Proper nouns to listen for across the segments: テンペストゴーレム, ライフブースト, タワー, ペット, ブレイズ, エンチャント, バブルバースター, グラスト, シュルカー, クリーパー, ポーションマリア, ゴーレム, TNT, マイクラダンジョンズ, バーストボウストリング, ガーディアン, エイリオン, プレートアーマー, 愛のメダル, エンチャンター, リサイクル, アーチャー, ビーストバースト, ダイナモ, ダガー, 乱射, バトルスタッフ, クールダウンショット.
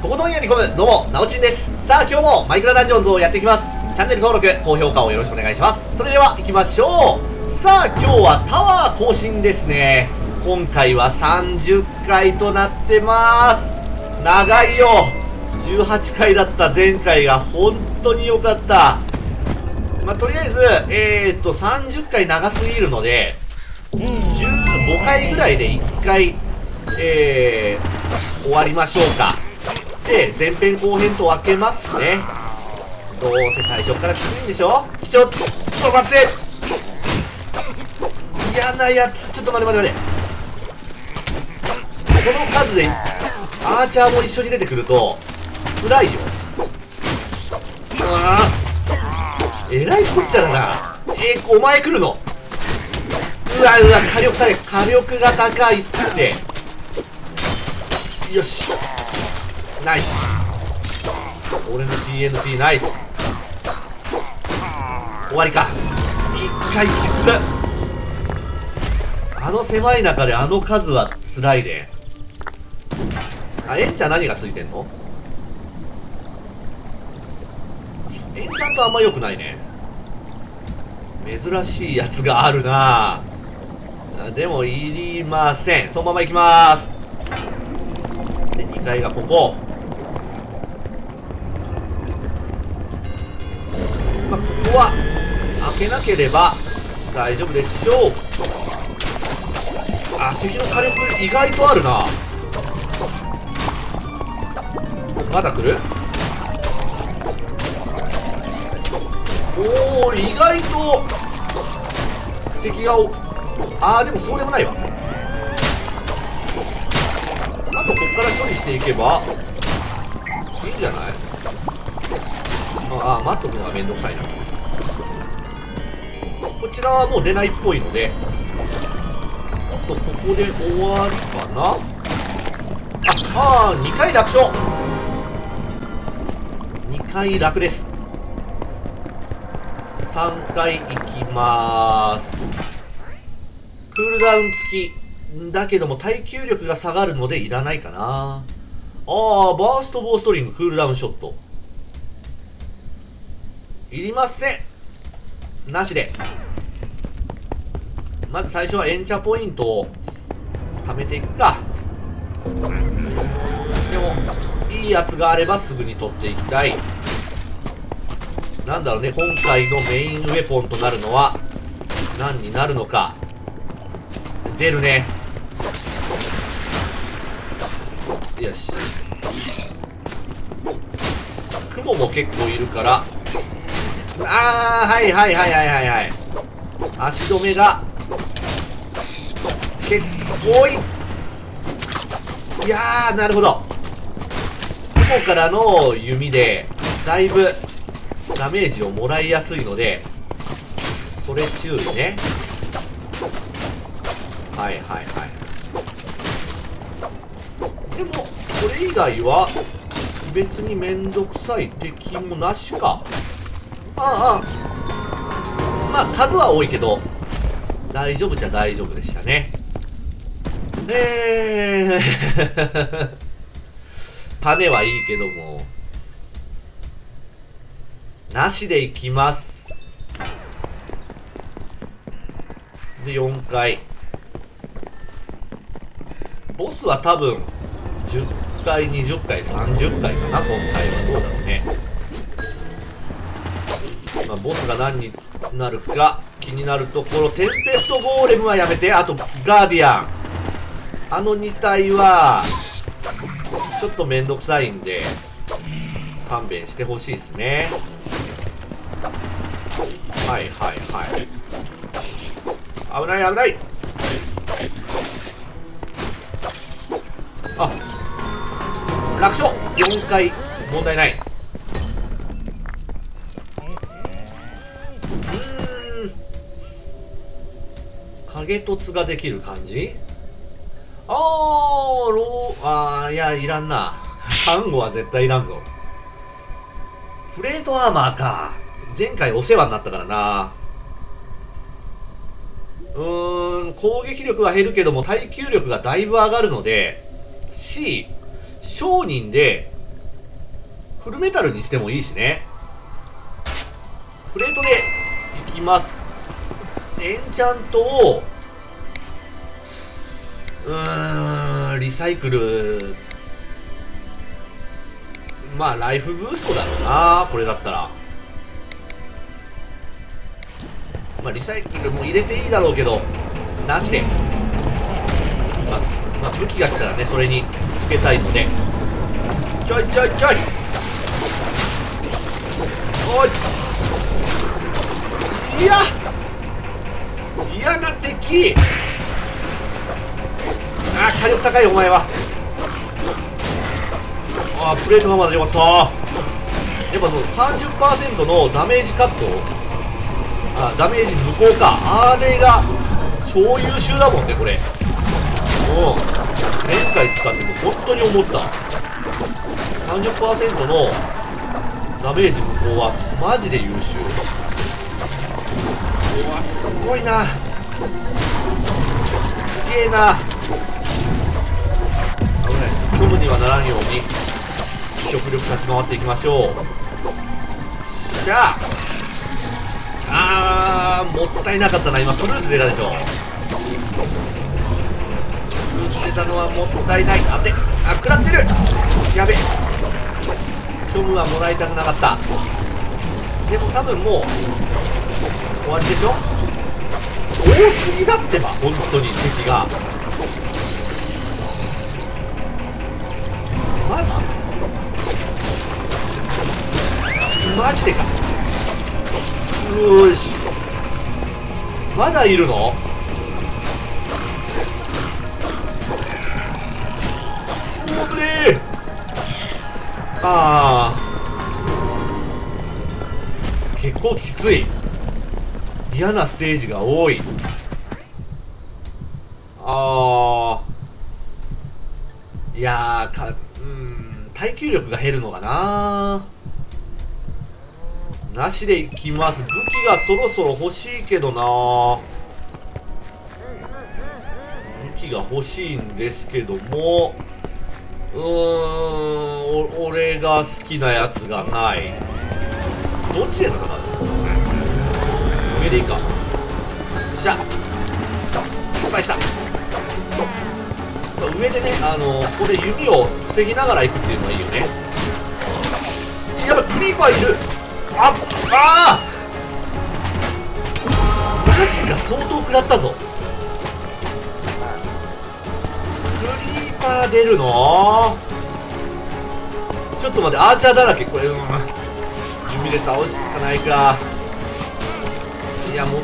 とことんやり込む、どうも、なおちんです。さあ、今日もマイクラダンジョンズをやっていきます。チャンネル登録、高評価をよろしくお願いします。それでは、行きましょう。さあ、今日はタワー更新ですね。今回は30回となってます。長いよ。18回だった前回が本当に良かった。まあ、とりあえず、30回長すぎるので、15回ぐらいで1回、終わりましょうか。で、前編後編と分けますね。どうせ最初からきついんでしょ？ちょっと待って！嫌なやつ。ちょっと待て。この数で、アーチャーも一緒に出てくると、辛いよ。えらいこっちゃだな。お前来るの？うわ、火力が高いって。よし。ナイス。俺の TNT ナイス。終わりか。一回きつ。あの狭い中であの数は辛いね。あ、エンチャン何がついてんの？エンチャントあんま良くないね。珍しいやつがあるなぁ。でも、いりません。そのまま行きまーす。で、2階がここ。まあ、ここは、開けなければ、大丈夫でしょう。あ、敵の火力意外とあるな。まだ来る？おー、意外と敵がでもそうでもないわ。あとこっから処理していけばいいんじゃない？待っとくのがめんどくさいな。こちらはもう出ないっぽいので、あとここで終わりかな。2回楽勝。2回楽です。3回行きまーす。クールダウン付き。だけども耐久力が下がるのでいらないかな。バーストボウストリング、クールダウンショット。いりません。なしで。まず最初はエンチャポイントを貯めていくか。でも、いいやつがあればすぐに取っていきたい。なんだろうね、今回のメインウェポンとなるのは何になるのか。出るね。よし。雲も結構いるから。はい、足止めが結構多い。いやー、なるほど。雲からの弓でだいぶダメージをもらいやすいので、それ注意ね。でもそれ以外は別にめんどくさい敵もなしか。まあ数は多いけど大丈夫じゃ大丈夫でしたね。パネはいいけどもなしでいきます。で、4回。ボスは多分、10回、20回、30回かな、今回は。どうだろうね。まあ、ボスが何になるか気になるところ。テンペストゴーレムはやめて。あと、ガーディアン。あの2体は、ちょっとめんどくさいんで、勘弁してほしいですね。危ない。楽勝。4回問題ない。影凸ができる感じ。いや、いらんな。サンゴは絶対いらんぞ。プレートアーマーか。前回お世話になったからな。攻撃力は減るけども耐久力がだいぶ上がるので、 C、商人でフルメタルにしてもいいしね。プレートでいきます。エンチャントを、リサイクル、まあ、ライフブーストだろうな、これだったら。まあ、リサイクルも入れていいだろうけど、なしで。いきます。まあ、武器が来たらね、それにつけたいので。ちょいちょいちょい。おい。嫌な敵。あー、火力高いお前は。あー、プレートがまだよかった。やっぱそう 30% のダメージカット、あ、ダメージ無効か、あれが超優秀だもんねこれ。もう前回使っても本当に思った。 30% のダメージ無効はマジで優秀。うわ、すごいな、すげえな。危ない、虚無にはならんように食力立ち回っていきましょう。じゃあ、もったいなかったな。今フルーツ出たでしょ。フルーツ出たのはもったいない。あて、あ、食らってる、やべ。虚無はもらいたくなかった。でも多分もう終わりでしょ。多すぎだってば、本当に敵が。マジでか。よし、まだいるの。危ねえ。ああ、結構きつい。嫌なステージが多い。ああ、いやーか、耐久力が減るのかな。なしでいきます。武器がそろそろ欲しいけどな。武器が欲しいんですけども、俺が好きなやつがない。どっちで戦う。でいいか。よっしゃ、失敗した。上でね、ここで弓を防ぎながら行くっていうのはいいよね。やばい、クリーパーいる。あっ、ああ、マジか、相当食らったぞ。クリーパー出るの。ちょっと待って、アーチャーだらけこれ。弓で倒すしかないか。いや、もっ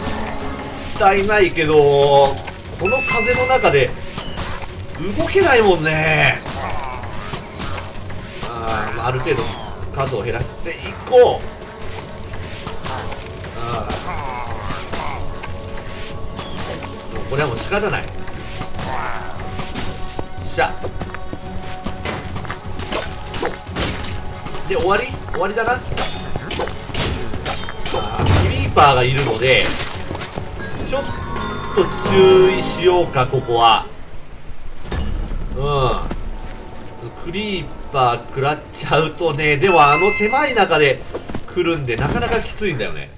たいないけど、この風の中で動けないもんね。ある程度数を減らしていこう。これはもう仕方ない。よっしゃ、で終わり、終わりだな。キーパーがいるので、ちょっと注意しようか、ここは。クリーパー食らっちゃうとね。でも狭い中で来るんで、なかなかきついんだよね。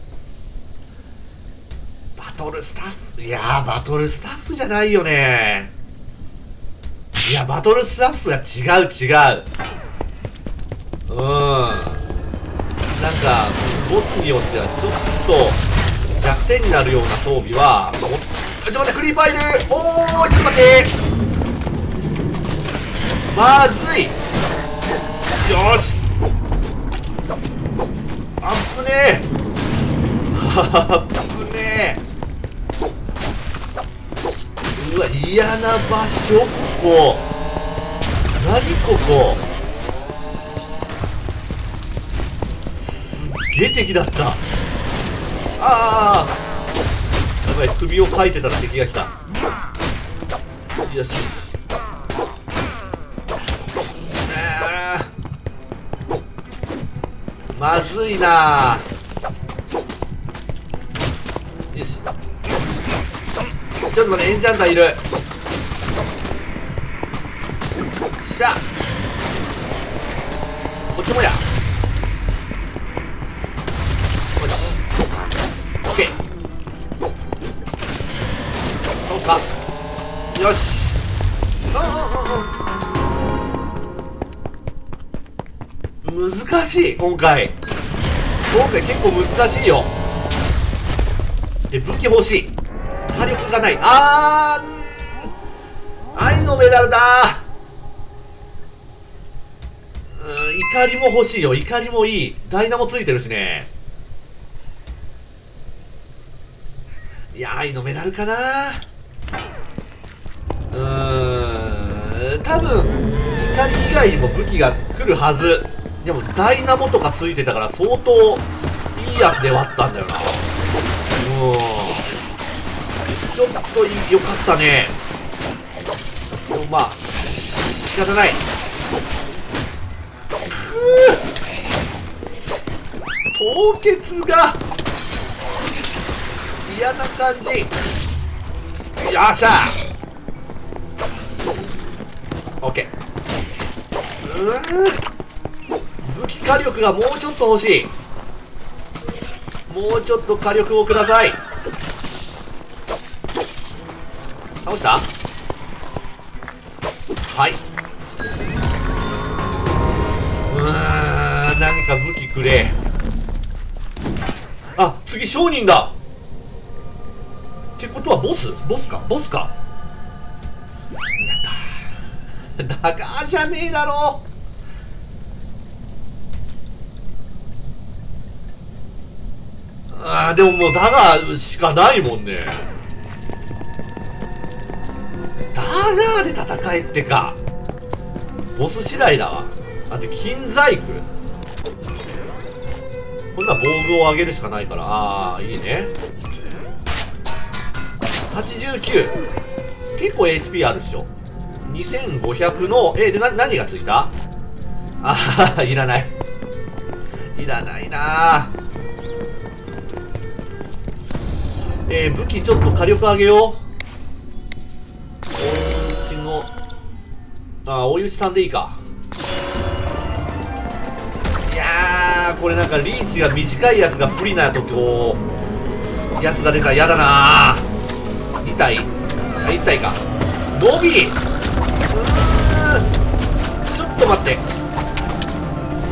バトルスタッフ、いやー、バトルスタッフじゃないよね。いや、バトルスタッフが違う違う。なんかボスによってはちょっと弱点になるような装備は、まあ、ちょっと待って、クリーパーいる。おー、ちょっと待って、まずい。よし、あっぶねえ、あっぶねえ。うわ、嫌な場所ここ。何ここ、出てきだった。ああ、やばい、首をかいてたら敵が来た。よし、まずいな。よし、ちょっと待って、エンチャンターいる。よっしゃ、こっちもや。難しい。今回結構難しいよ。で、武器欲しい。火力がない。愛のメダルだー。怒りも欲しいよ。怒りもいい。ダイナもついてるしね。いや、愛のメダルかなー。多分怒り以外にも武器が来るはず。でもダイナモとかついてたから相当いいやつで割ったんだよな。ちょっと良かったね。でもまあ仕方ない。凍結が嫌な感じ。よっしゃー、 OK。 武器火力がもうちょっと欲しい。もうちょっと火力をください。倒した？はい。何か武器くれ。あ、次商人だ。ってことはボスか。やった。だがじゃねえだろ。でももうだがしかないもんね。で戦えってか。ボス次第だわ。あと金細工、こんな防具を上げるしかないから。いいね。89。結構 HP あるっしょ。2500ので何がついた？いらないいらないな。武器ちょっと火力上げよう。追い打ちさんでいいか。いやー、これなんかリーチが短いやつが不利なとこやつが出たら嫌だなー。1体か。ボビー、ちょっと待って、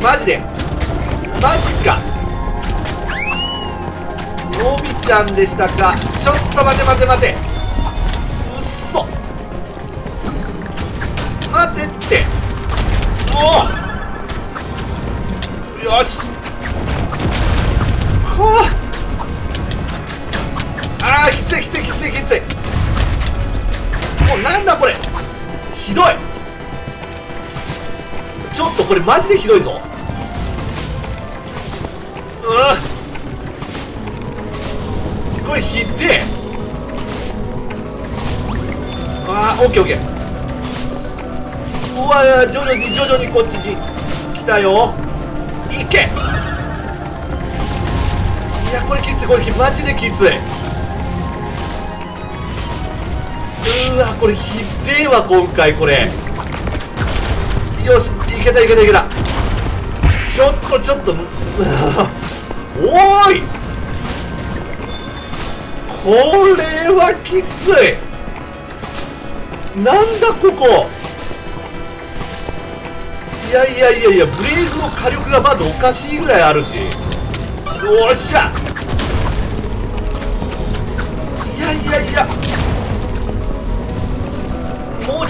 マジか。ボビちゃんでしたか。ちょっと待てって。もうよし。きつい。もうなんだこれ、ひどい。ちょっとこれマジでひどいぞ。これひでえ。オッケー。うわ、徐々にこっちに来たよ。いけ。いや、これきつい。マジできつい。うわ、これひでえわ今回。これよし、いけた。ちょっとおーい、これはきつい。なんだここ。いや、ブレイズの火力がまずおかしいぐらいあるし。よっしゃ。い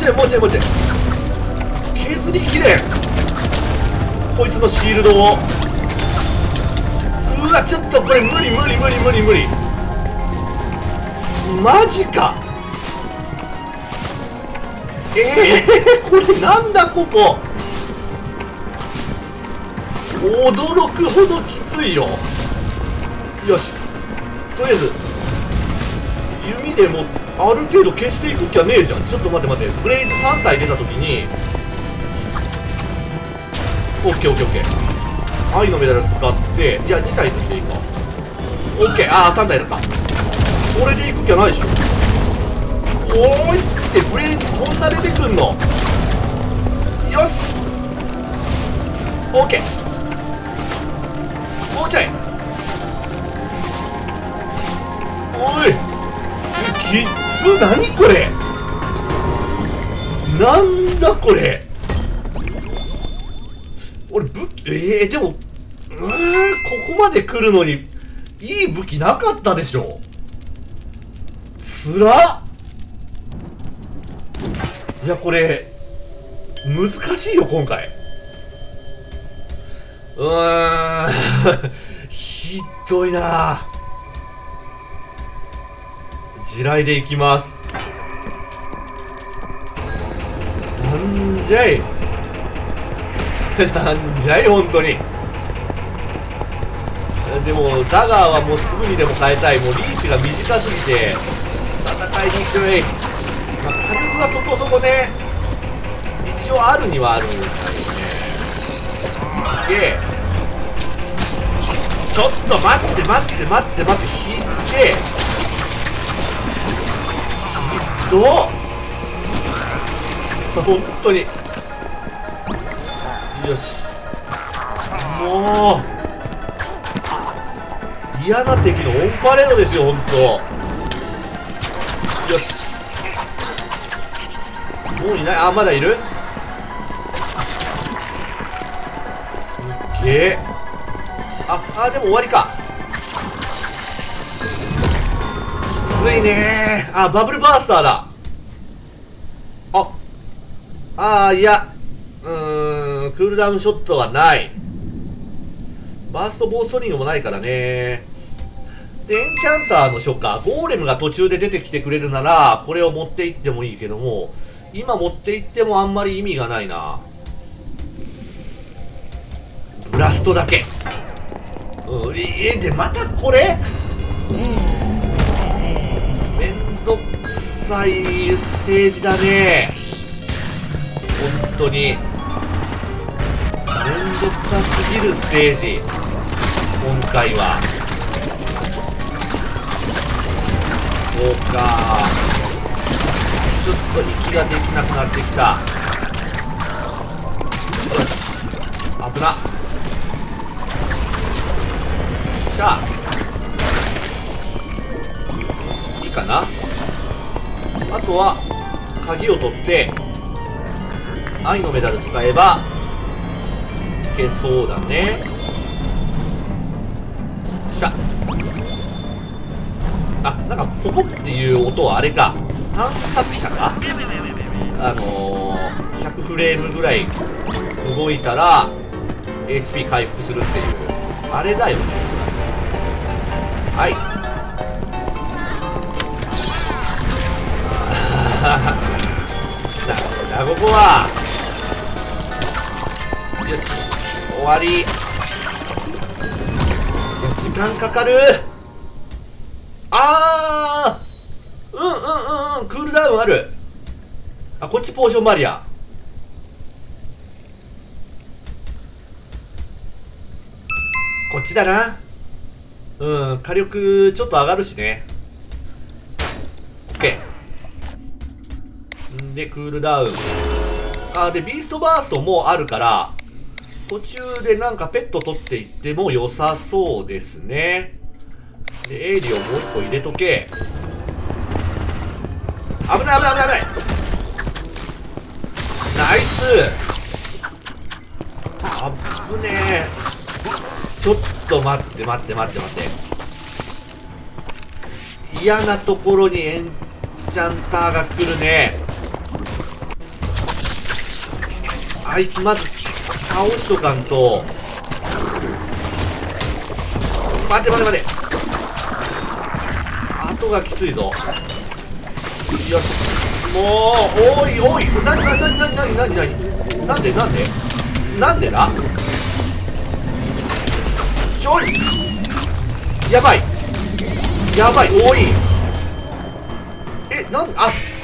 や、もうちょい。削りきれん、こいつのシールドを。うわ、ちょっとこれ無理。マジか。これなんだここ。驚くほどきついよ。よし、とりあえず弓でもある程度消していく気はねえじゃん。ちょっと待て。ブレイズ3体出た時に OKOKOK。 愛のメダル使って、いや2体としていいか。 OK。 3体だった。これでいく気はないでしょ。おーいって、ブレイズそんな出てくんの。よし、 OK。もうちょい。おい、きっつ。何これ、なんだこれ。俺武器でも、ここまで来るのに、いい武器なかったでしょ。つらっ。いや、これ、難しいよ、今回。ひどいな。地雷でいきます。なんじゃいなんじゃい、本当に。でもダガーはもうすぐにでも変えたい。もうリーチが短すぎて戦いにくい。まあ、火力がそこそこね、一応あるにはあるんですけどね。ちょっと待って待って待って待って、引いて本当によし。もう嫌な敵のオンパレードですよ、本当。よし、もういない。あ、まだいる。すっげえ。あ、でも終わりか。きついねー。あ、バブルバースターだ。いや、クールダウンショットはない。バーストボーストリングもないからね。で、エンチャンターの書か、ゴーレムが途中で出てきてくれるなら、これを持っていってもいいけども、今持っていってもあんまり意味がないな。ブラストだけ。で、またこれ？めんどくさいステージだね。本当にめんどくさすぎるステージ、今回は。そうか、ちょっと息ができなくなってきた。危なっ。じゃあいいかな。あとは鍵を取って愛のメダル使えばいけそうだね。よっしゃ。なんかポコっていう音はあれか、探索者か。100フレームぐらい動いたら HP 回復するっていうあれだよね。はい。なんだここは。よし、終わり。いや、時間かかる。クールダウンある。こっちポーションマリア。こっちだな。火力ちょっと上がるしね。OK。で、クールダウン。で、ビーストバーストもあるから、途中でなんかペット取っていっても良さそうですね。で、エイリオンもう一個入れとけ。危ない危ない危ない危ない。ナイス。あぶねえ。ちょっと待って待って待って待って。嫌なところにエンチャンターが来るね。あいつまず倒しとかんと。待て待て待て、後がきついぞ。よし、もうおいおい、なになになになになになに、なんでなんでなんでな、ちょいやばいやばい、おい、なん、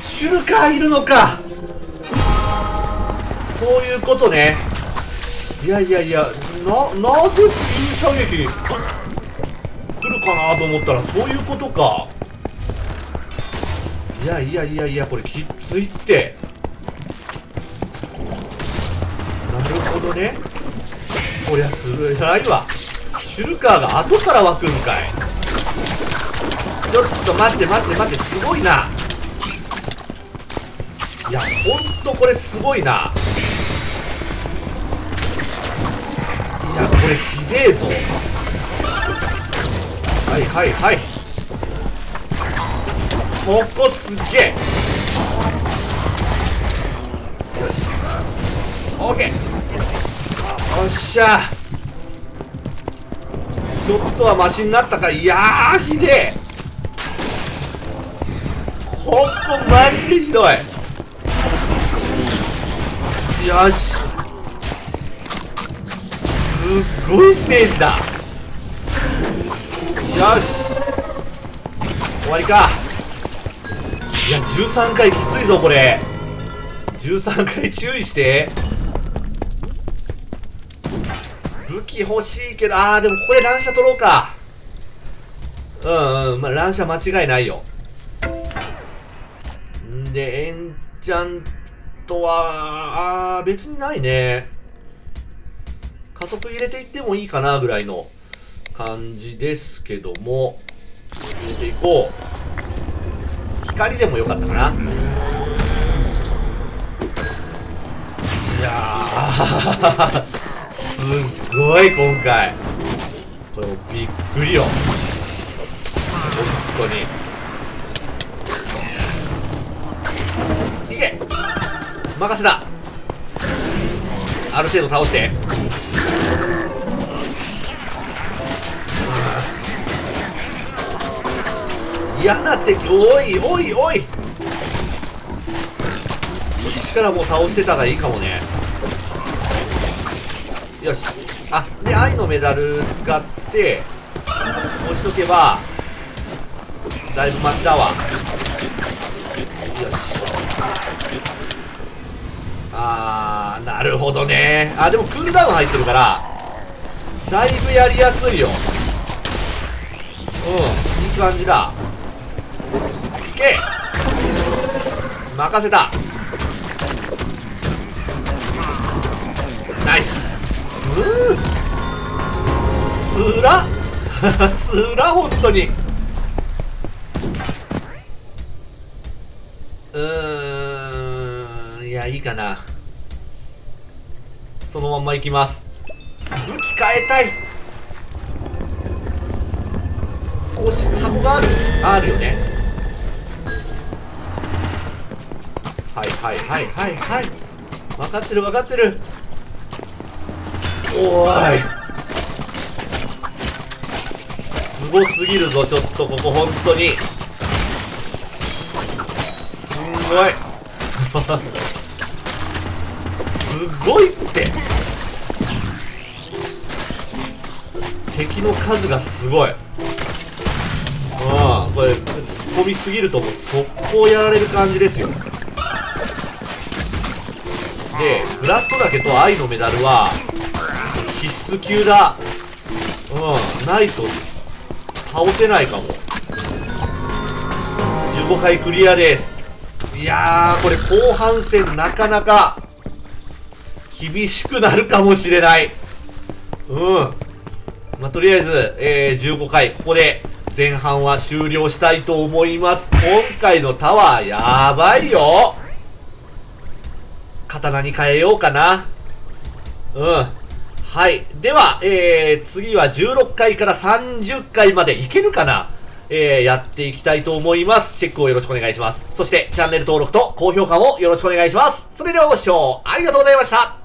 シュルカーいるのか、そういうことね。いやいやいや、なぜ射撃来るかなと思ったらそういうことか。いやいやいやいや、これきついって。なるほどね。こりゃつるいないわ。シュルカーが後から湧くんかい。ちょっと待って待って待って、すごいな。いや、ほんとこれすごいな。ええぞ。はいはいはい、ここすげえ。よし、オッケー、よっしゃ。ちょっとはマシになったか。いやーひでえ、ここマジでひどい。よし、すごいステージだ。よし、終わりか。いや13回きついぞこれ。13回注意して。武器欲しいけど、あーでもこれ乱射取ろうか。うんうん、まあ乱射間違いないよ。んでエンチャントはあー別にないね。加速入れていってもいいかなぐらいの感じですけども、入れていこう。光でもよかったかな。いやーすっごい今回これもびっくりよ本当に。いけ、任せだ。ある程度倒して、嫌な敵。おいおいおい、こっちからもう倒してたがいいかもね。よし、あで愛のメダル使って押しとけばだいぶマシだわ。よし、あーなるほどね。あでもクールダウン入ってるからだいぶやりやすいよ。うん、いい感じだ。いけ、任せた。ナイス。すらすら本当に。いやいいかな、そのまんまいきます。武器変えたい。こう箱があるよね。はいはいはいはいはい、分かってる分かってる。おーい、すごすぎるぞちょっとここ本当にすんごいすごいって、敵の数がすごい。これ突っ込みすぎるともう速攻やられる感じですよ。でグラストだけと愛のメダルは必須級だ。うん、ないと倒せないかも。15回クリアです。いやーこれ後半戦なかなか厳しくなるかもしれない。うん、まあ、とりあえず、15回ここで前半は終了したいと思います。今回のタワーやばいよ。刀に変えようかな。うん。はい。では、次は16回から30回までいけるかな、やっていきたいと思います。チェックをよろしくお願いします。そしてチャンネル登録と高評価もよろしくお願いします。それではご視聴ありがとうございました。